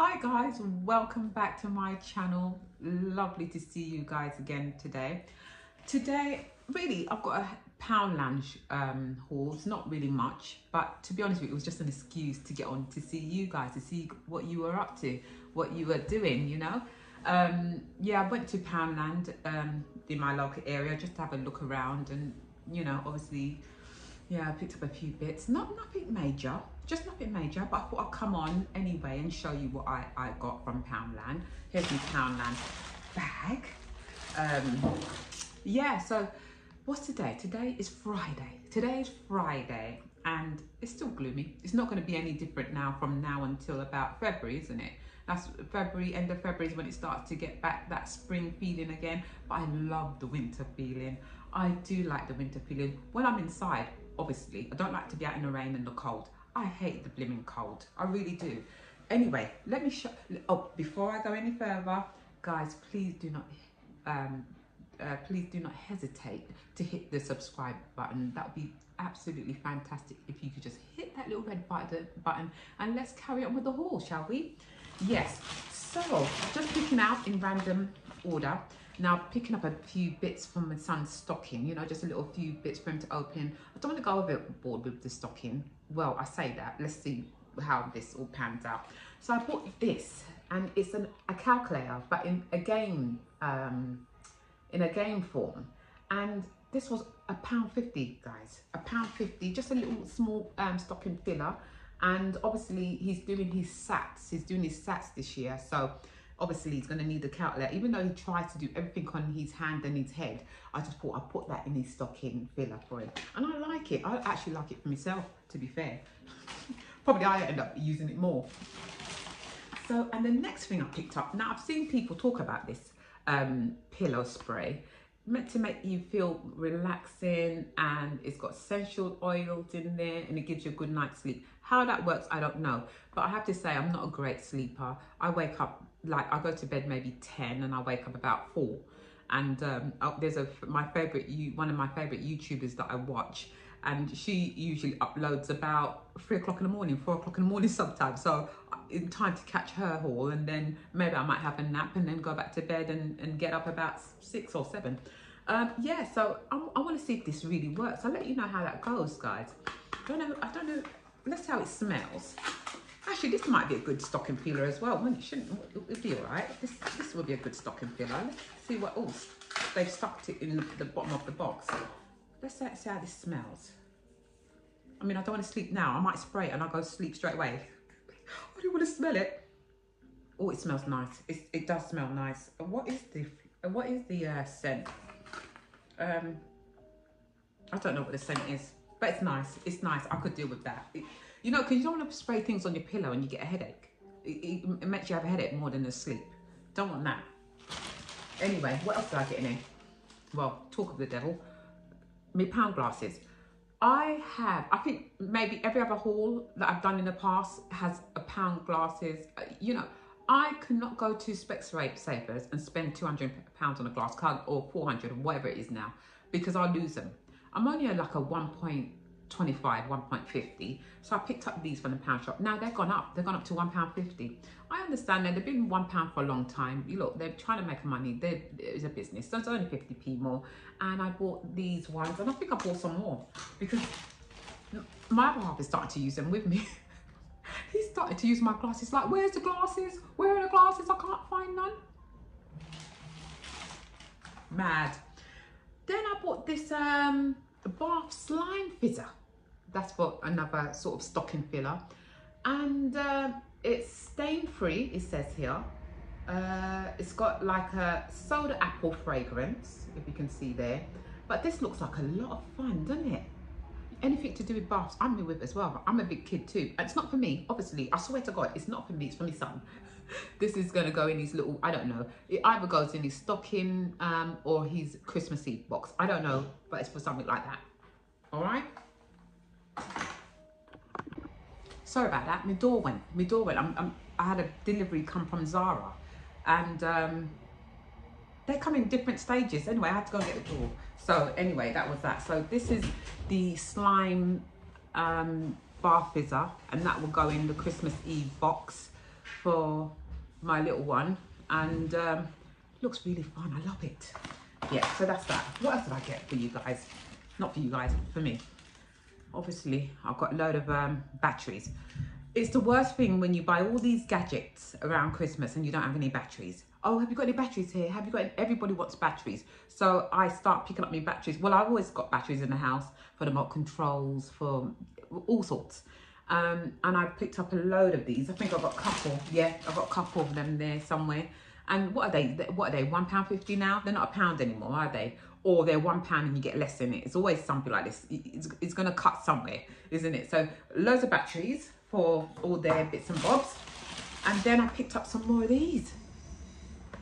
Hi guys, welcome back to my channel. Lovely to see you guys again today. Really, I've got a Poundland haul. It's not really much, but to be honest with you, it was just an excuse to get on to see you guys, to see what you were up to, what you were doing, you know. Yeah, I went to Poundland in my local area just to have a look around, and you know, obviously, yeah, I picked up a few bits, nothing major, but I thought I'd come on anyway and show you what I got from Poundland. Here's my Poundland bag. Yeah, so what's today? Today is Friday. Today is Friday and it's still gloomy. It's not going to be any different now from now until about February, isn't it? That's February, end of February is when it starts to get back that spring feeling again. But I love the winter feeling. I do like the winter feeling. When I'm inside, obviously, I don't like to be out in the rain and the cold. I hate the blimmin' cold. I really do. Anyway, let me show... Oh, before I go any further, guys, please do not hesitate to hit the subscribe button. That would be absolutely fantastic if you could just hit that little red button, and let's carry on with the haul, shall we? Yes, so just picking out in random order. Now, picking up a few bits from my son's stocking, you know, just a little few bits for him to open. I don't want to go overboard with the stocking. Well, I say that, let's see how this all pans out. So I bought this, and it's a calculator, but in a game form, and this was £1.50, guys, £1.50, just a little small stocking filler. And obviously he's doing his SATs this year, so obviously he's going to need a calculator. Even though he tries to do everything on his hand and his head, I just thought I'd put that in his stocking filler for him, and I like it. I actually like it for myself, to be fair. Probably I end up using it more. So, and the next thing I picked up, now I've seen people talk about this pillow spray, meant to make you feel relaxing, and it's got essential oils in there, and it gives you a good night's sleep. How that works, I don't know, but I have to say I'm not a great sleeper. I wake up, like, I go to bed maybe 10 and I wake up about 4. And there's one of my favorite YouTubers that I watch, and she usually uploads about 3 o'clock in the morning, 4 o'clock in the morning sometimes. So in time to catch her haul, and then maybe I might have a nap and then go back to bed and get up about 6 or 7. Yeah, so I want to see if this really works. I'll let you know how that goes, guys. I don't know. Let's see how it smells. Actually, this might be a good stocking filler as well. It shouldn't. It'll be all right. This will be a good stocking filler. Let's see what else they've stuck it in the bottom of the box. Let's see how this smells. I mean, I don't want to sleep now. I might spray it and I'll go to sleep straight away. I don't want to smell it. Oh, it smells nice. It does smell nice. What is the scent? I don't know what the scent is, but it's nice. It's nice. I could deal with that. You know, because you don't want to spray things on your pillow and you get a headache. It makes you have a headache more than a sleep. Don't want that. Anyway, what else did I get in here? Well, talk of the devil. My pound glasses. I think maybe every other haul that I've done in the past has a pound glasses. You know, I cannot go to Specsavers and spend £200 on a glass card, or £400 or whatever it is now, because I'll lose them. I'm only like a 1.25, 1.50. So I picked up these from the pound shop. Now they've gone up to £1.50. I understand that they've been £1 for a long time. You look, they're trying to make money. It's a business, so it's only 50p more. And I bought these ones, and I think I bought some more because my other half is starting to use them with me. He started to use my glasses. Like, where's the glasses? Where are the glasses? I can't find none. Mad. Then I bought this bath slime fizzer. That's for another sort of stocking filler, and it's stain free, it says here. It's got like a soda apple fragrance, if you can see there, but this looks like a lot of fun, doesn't it? Anything to do with baths, I'm new with as well. I'm a big kid too, and it's not for me, obviously. I swear to God, it's not for me, it's for my son. This is going to go in his little, I don't know, it either goes in his stocking or his Christmas Eve box, I don't know, but it's for something like that. All right, sorry about that. My door went. I had a delivery come from Zara, and they come in different stages. Anyway, I had to go and get the door. So anyway, that was that. So this is the slime bar fizzer, and that will go in the Christmas Eve box. for my little one, and looks really fun. I love it. Yeah, so that's that. What else did I get for you guys? Not for you guys, for me. Obviously, I've got a load of batteries. It's the worst thing when you buy all these gadgets around Christmas and you don't have any batteries. Oh, have you got any batteries here? Have you got any? Everybody wants batteries. So I start picking up my batteries. Well, I've always got batteries in the house for the remote controls, for all sorts. And I picked up a load of these. I think I've got a couple. Yeah, I've got a couple of them there somewhere. And what are they? What are they? £1.50 now? They're not £1 anymore, are they? Or they're £1 and you get less in it. It's always something like this. It's going to cut somewhere, isn't it? So loads of batteries for all their bits and bobs. And then I picked up some more of these.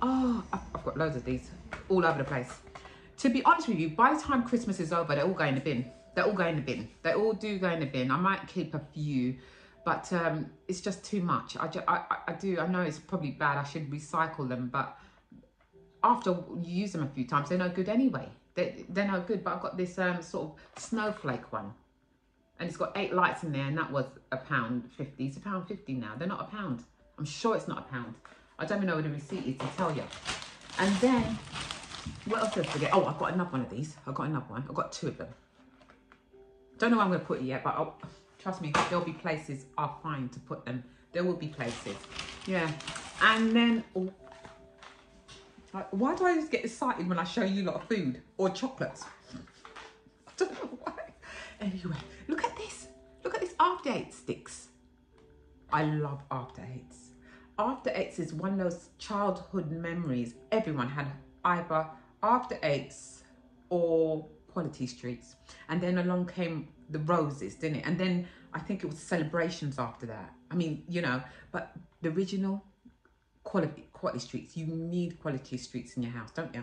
Oh, I've got loads of these all over the place. To be honest with you, by the time Christmas is over, they're all going in the bin. They're all going in the bin. They all do go in the bin. I might keep a few, but it's just too much. I know it's probably bad. I should recycle them, but after you use them a few times, they're no good anyway. They're no good. But I've got this sort of snowflake one, and it's got 8 lights in there, and that was £1.50. It's £1.50 now. They're not £1. I'm sure it's not £1. I don't even know where the receipt is to tell you. And then, what else did I forget? Oh, I've got another one of these. I've got another one. I've got 2 of them. Don't know where I'm going to put it yet, but I'll, trust me, there'll be places I'll find to put them. There will be places. Yeah. And then, oh, like, why do I just get excited when I show you a lot of food or chocolates? I don't know why. Anyway, look at this. Look at this After Eight sticks. I love After Eights. After Eights is one of those childhood memories. Everyone had either After Eights or Quality Streets. And then along came the Roses, didn't it? And then I think it was Celebrations after that. I mean, you know, but the original Quality Streets. You need Quality Streets in your house, don't you?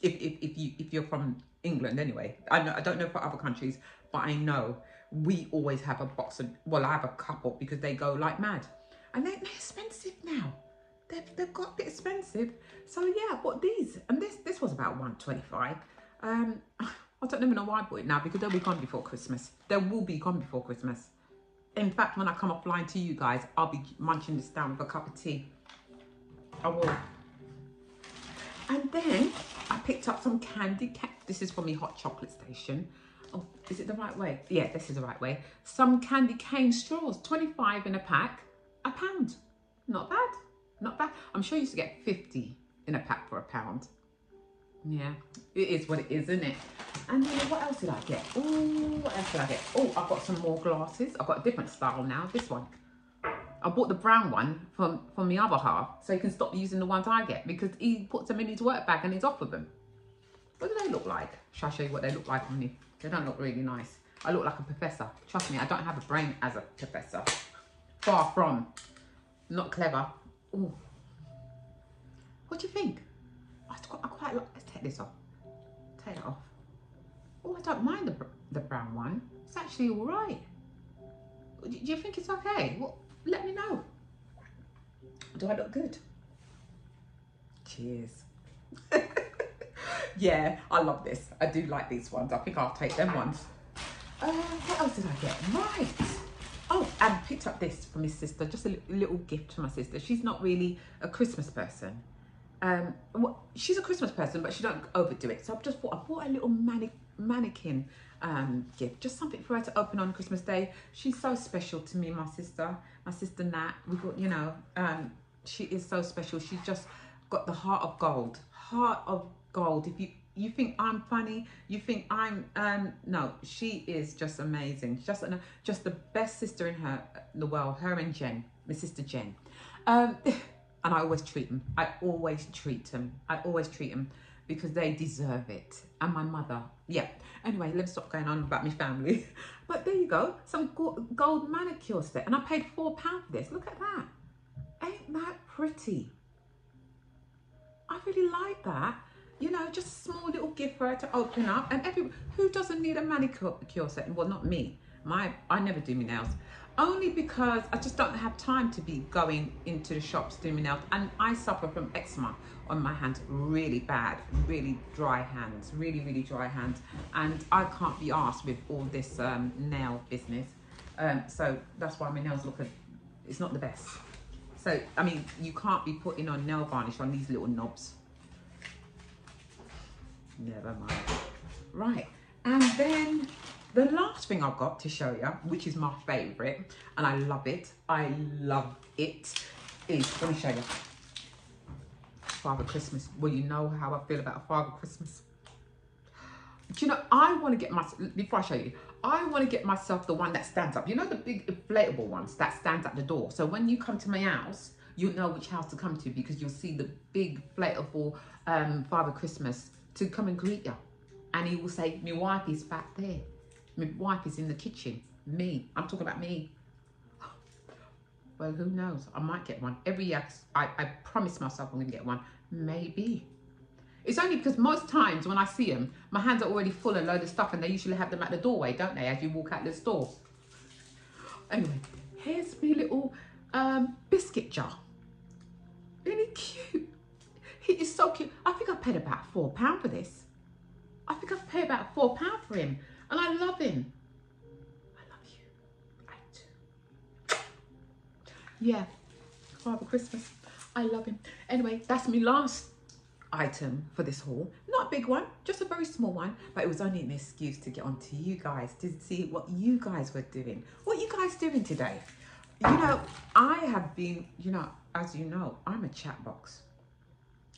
If you're from England anyway. I don't know for other countries, but I know we always have a box of, well, I have a couple because they go like mad. And they're expensive now. They've got a bit expensive. So yeah, I bought these. And this was about £1.25. I don't even know why I bought it now, because they'll be gone before Christmas. They will be gone before Christmas. In fact, when I come offline to you guys, I'll be munching this down with a cup of tea. I will. And then I picked up some candy. This is from my hot chocolate station. Oh, is it the right way? Yeah, this is the right way. Some candy cane straws, 25 in a pack. £1. Not bad. Not bad. I'm sure you used to get 50 in a pack for £1. Yeah. It is what it is, isn't it? And then what else did I get? Oh, what else did I get? Oh, I've got some more glasses. I've got a different style now. This one. I bought the brown one from the other half, so he can stop using the ones I get, because he puts them in his work bag and he's off with them. What do they look like? Shall I show you what they look like on me? They don't look really nice. I look like a professor. Trust me, I don't have a brain as a professor. Far from. Not clever. Ooh. What do you think? I quite like. Let's take this off. Take it off. Oh, I don't mind the brown one. It's actually all right. Do you think it's okay? Well, let me know. Do I look good? Cheers. Yeah, I love this. I do like these ones. I think I'll take them ones. What else did I get? Right. Oh, and picked up this for my sister, just a little gift for my sister. She's not really a Christmas person. Well, she's a Christmas person, but she don't overdo it. So I've just bought a little mannequin gift, just something for her to open on Christmas Day. She's so special to me, my sister Nat. We got, you know, she is so special. She's just got the heart of gold. Heart of gold. If you think I'm funny, you think I'm no, she is just amazing, just the best sister in the world, her and Jen, my sister Jen. And I always treat them. I always treat them because they deserve it. And my mother, yeah. Anyway, let's stop going on about my family. But there you go, some gold manicure set, and I paid £4 for this. Look at that. Ain't that pretty? I really like that. You know, just a small little gift for her to open up. And who doesn't need a manicure set? Well, not me. I never do my nails. Only because I just don't have time to be going into the shops doing my nails. And I suffer from eczema on my hands, really bad, really dry hands, really, really dry hands. And I can't be arsed with all this nail business. So that's why my nails look, it's not the best. So, I mean, you can't be putting on nail varnish on these little knobs. Never mind. Right. And then the last thing I've got to show you, which is my favourite, and I love it. I love it. Is, let me show you. Father Christmas. Well, you know how I feel about a Father Christmas. Do you know, I want to get my, before I show you, I want to get myself the one that stands up. You know the big inflatable ones that stands at the door. So when you come to my house, you'll know which house to come to because you'll see the big inflatable Father Christmas to come and greet you. And he will say, my wife is back there. My wife is in the kitchen. Me. I'm talking about me. Well, who knows? I might get one. Every year, I promise myself I'm going to get one. Maybe. It's only because most times when I see them, my hands are already full of a load of stuff and they usually have them at the doorway, don't they, as you walk out the store. Anyway, here's my little biscuit jar. Really cute. He is so cute. I think I paid about £4 for this. I think I've paid about £4 for him. And I love him. I love you. I do. Yeah. Father Christmas. I love him. Anyway, that's my last item for this haul. Not a big one, just a very small one, but it was only an excuse to get on to you guys to see what you guys were doing. What are you guys doing today? You know, I have been, you know, as you know, I'm a chat box.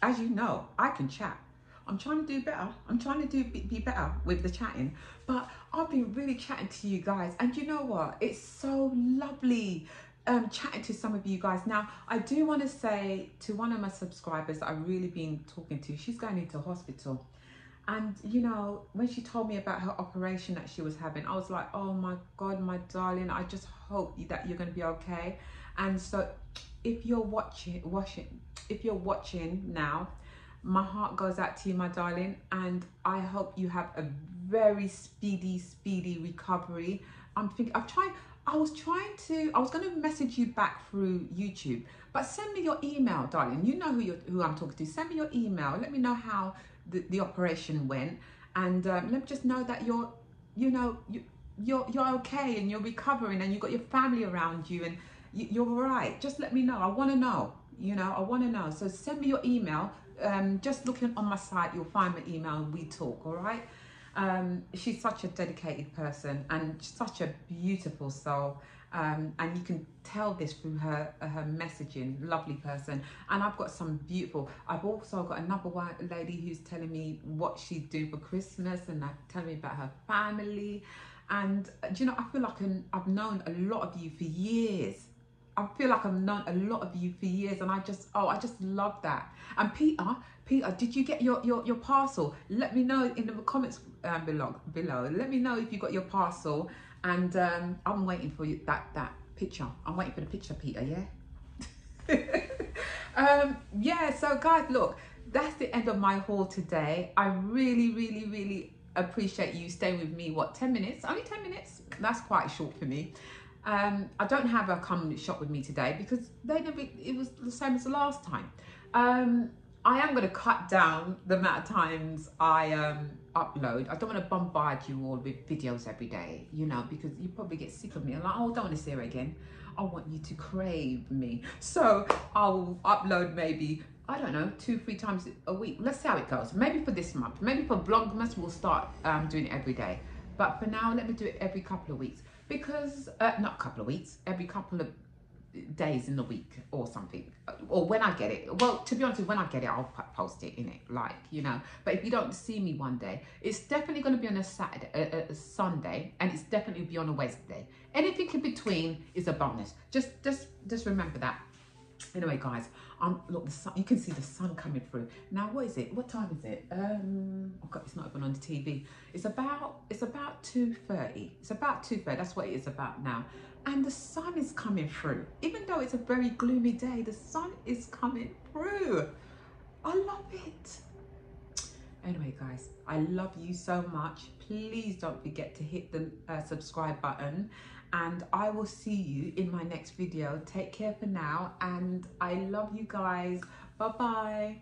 As you know, I can chat. I'm trying to do better. I'm trying to be better with the chatting, but I've been really chatting to you guys. And you know what? It's so lovely chatting to some of you guys. Now, I do want to say to one of my subscribers that I've really been talking to, she's going into hospital. And, you know, when she told me about her operation that she was having, I was like, oh my God, my darling, I just hope that you're going to be okay. And so if you're watching now, my heart goes out to you, my darling, and I hope you have a very speedy recovery. I was going to message you back through YouTube, but send me your email, darling. You know who I'm talking to. Send me your email. Let me know how the operation went, and let me just know that you're okay and you're recovering and you've got your family around you and you're all right. Just let me know. I want to know. You know, I want to know. So send me your email. Just looking on my site, you'll find my email and we talk, all right? She's such a dedicated person and such a beautiful soul. And you can tell this through her messaging, lovely person. And I've also got another white lady who's telling me what she's doing for Christmas and telling me about her family. And, do you know, I feel like I've known a lot of you for years. I feel like I've known a lot of you for years and I just love that. And Peter, did you get your parcel? Let me know in the comments below. Let me know if you got your parcel and I'm waiting for you, that picture. I'm waiting for the picture, Peter, yeah? Yeah, so guys, look, that's the end of my haul today. I really, really, really appreciate you staying with me, what, 10 minutes? Only 10 minutes? That's quite short for me. I don't have her come shop with me today because it was the same as the last time. I am going to cut down the amount of times I upload. I don't want to bombard you all with videos every day, you know, because you probably get sick of me. I'm like, oh, I don't want to see her again. I want you to crave me. So I'll upload maybe, I don't know, 2-3 times a week. Let's see how it goes. Maybe for this month. Maybe for Vlogmas, we'll start doing it every day. But for now, let me do it every couple of weeks. Because, not a couple of weeks, every couple of days in the week or something. Or when I get it. Well, to be honest, when I get it, I'll post it in it, like, you know. But if you don't see me one day, it's definitely going to be on a Sunday, and it's definitely going to be on a Wednesday. Anything in between is a bonus. Just remember that. Anyway, guys, look, the sun, you can see the sun coming through. Now, what is it? What time is it? Oh God, it's not even on the TV. It's about 2:30. It's about 2:30. That's what it is about now. And the sun is coming through. Even though it's a very gloomy day, the sun is coming through. I love it. Anyway, guys, I love you so much. Please don't forget to hit the subscribe button. And I will see you in my next video. Take care for now. And I love you guys. Bye-bye.